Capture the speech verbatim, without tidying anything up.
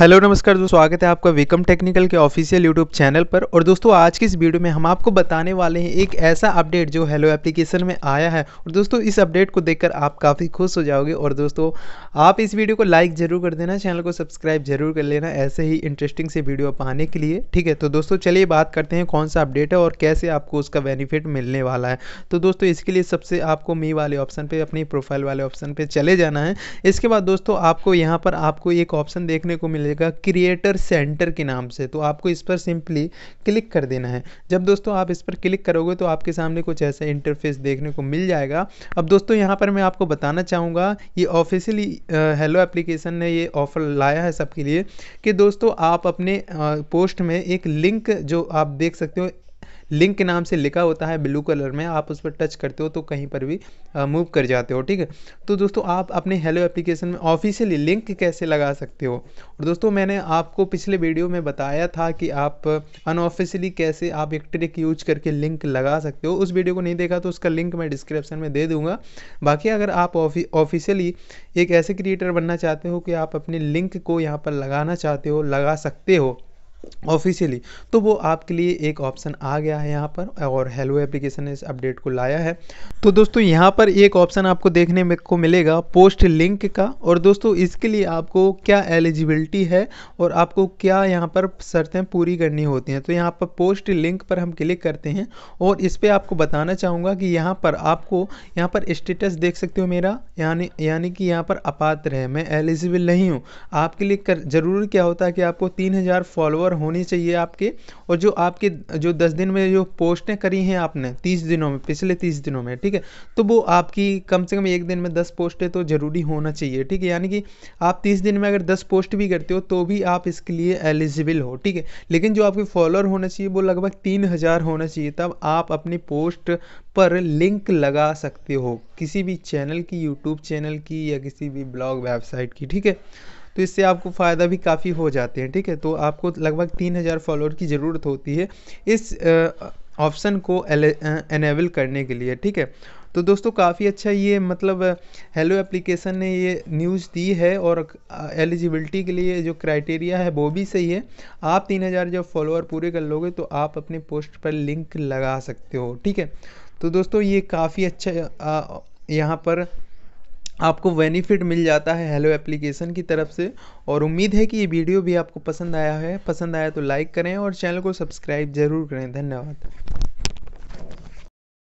Hello नमस्कार दोस्तों, स्वागत है आपका विक्रम टेक्निकल के ऑफिशियल यूट्यूब चैनल पर। और दोस्तों आज की इस वीडियो में हम आपको बताने वाले हैं एक ऐसा अपडेट जो हेलो एप्लीकेशन में आया है। और दोस्तों इस अपडेट को देखकर आप काफ़ी खुश हो जाओगे। और दोस्तों आप इस वीडियो को लाइक ज़रूर कर देना, चैनल को सब्सक्राइब जरूर कर लेना ऐसे ही इंटरेस्टिंग से वीडियो पाने के लिए। ठीक है, तो दोस्तों चलिए बात करते हैं कौन सा अपडेट है और कैसे आपको उसका बेनिफिट मिलने वाला है। तो दोस्तों इसके लिए सबसे आपको मी वाले ऑप्शन पर, अपनी प्रोफाइल वाले ऑप्शन पर चले जाना है। इसके बाद दोस्तों आपको यहाँ पर आपको एक ऑप्शन देखने को मिले क्रिएटर सेंटर के नाम से, तो आपको इस पर सिंपली क्लिक कर देना है। जब दोस्तों आप इस पर क्लिक करोगे तो आपके सामने कुछ ऐसा इंटरफेस देखने को मिल जाएगा। अब दोस्तों यहां पर मैं आपको बताना चाहूँगा ये ऑफिशियली हेलो एप्लीकेशन ने ये ऑफर लाया है सबके लिए कि दोस्तों आप अपने आ, पोस्ट में एक लिंक जो आप देख सकते हो, लिंक के नाम से लिखा होता है ब्लू कलर में, आप उस पर टच करते हो तो कहीं पर भी मूव कर जाते हो। ठीक है, तो दोस्तों आप अपने हेलो एप्लीकेशन में ऑफिशियली लिंक कैसे लगा सकते हो। और दोस्तों मैंने आपको पिछले वीडियो में बताया था कि आप अनऑफिशियली कैसे आप एक ट्रिक यूज करके लिंक लगा सकते हो। उस वीडियो को नहीं देखा तो उसका लिंक मैं डिस्क्रिप्शन में दे दूँगा। बाकी अगर आप ऑफिशियली एक ऐसे क्रिएटर बनना चाहते हो कि आप अपने लिंक को यहाँ पर लगाना चाहते हो, लगा सकते हो ऑफिशियली, तो वो आपके लिए एक ऑप्शन आ गया है यहाँ पर। और हेलो एप्लीकेशन ने इस अपडेट को लाया है। तो दोस्तों यहाँ पर एक ऑप्शन आपको देखने में को मिलेगा पोस्ट लिंक का। और दोस्तों इसके लिए आपको क्या एलिजिबिलिटी है और आपको क्या यहाँ पर शर्तें पूरी करनी होती हैं। तो यहाँ पर पोस्ट लिंक पर हम क्लिक करते हैं और इस पर आपको बताना चाहूँगा कि यहाँ पर आपको यहाँ पर स्टेटस देख सकते हो मेरा, यानी यानी कि यहाँ पर अपात्र है, मैं एलिजिबल नहीं हूँ। आपके लिए कर जरूर क्या होता है कि आपको तीन हज़ार फॉलोअर होनी चाहिए आपके। और जो आपके जो दस दिन में जो पोस्टें करी हैं आपने तीस दिनों में, पिछले तीस दिनों में, ठीक है, तो वो आपकी कम से कम एक दिन में दस पोस्टें तो जरूरी होना चाहिए। ठीक है, यानी कि आप तीस दिन में अगर दस पोस्ट भी करते हो तो भी आप इसके लिए एलिजिबल हो। ठीक है, लेकिन जो आपके फॉलोअर होना चाहिए वो लगभग तीन हज़ार होना चाहिए, तब आप अपनी पोस्ट पर लिंक लगा सकते हो किसी भी चैनल की, यूट्यूब चैनल की या किसी भी ब्लॉग वेबसाइट की। ठीक है, तो इससे आपको फ़ायदा भी काफ़ी हो जाते हैं। ठीक है, तो आपको लगभग तीन हज़ार फॉलोअर की ज़रूरत होती है इस ऑप्शन को एनेबल करने के लिए। ठीक है, तो दोस्तों काफ़ी अच्छा ये मतलब हेलो एप्लीकेशन ने ये न्यूज़ दी है। और एलिजिबिलिटी के लिए जो क्राइटेरिया है वो भी सही है। आप तीन हज़ार जब फॉलोअर पूरे कर लोगे तो आप अपने पोस्ट पर लिंक लगा सकते हो। ठीक है, तो दोस्तों ये काफ़ी अच्छा यहाँ पर आपको बेनिफिट मिल जाता है हेलो एप्लीकेशन की तरफ से। और उम्मीद है कि ये वीडियो भी आपको पसंद आया है। पसंद आया तो लाइक करें और चैनल को सब्सक्राइब जरूर करें। धन्यवाद।